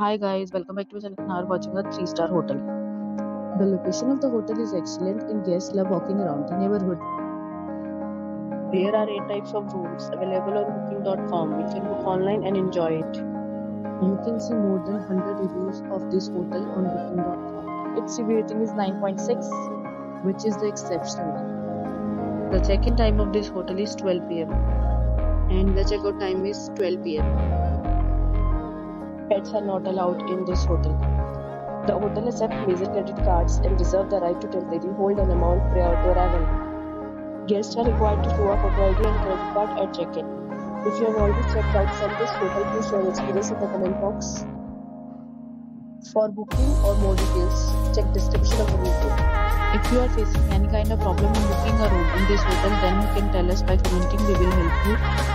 Hi guys, welcome back to my channel. Now we're watching a 3-star hotel. The location of the hotel is excellent and guests love walking around the neighborhood. There are 8 types of rooms available on booking.com. You can book online and enjoy it. You can see more than 100 reviews of this hotel on booking.com. Its review rating is 9.6, which is the exceptional. The check-in time of this hotel is 12 p.m. and the check-out time is 12 p.m. Pets are not allowed in this hotel. The hotel accepts major credit cards and reserves the right to temporarily hold an amount prior to arrival. Guests are required to show a photo ID and credit card at check-in. If you have already checked out from this hotel, please share your experience in the comment box. For booking or more details, check description of the video. If you are facing any kind of problem in booking a room in this hotel, then you can tell us by commenting. We will help you.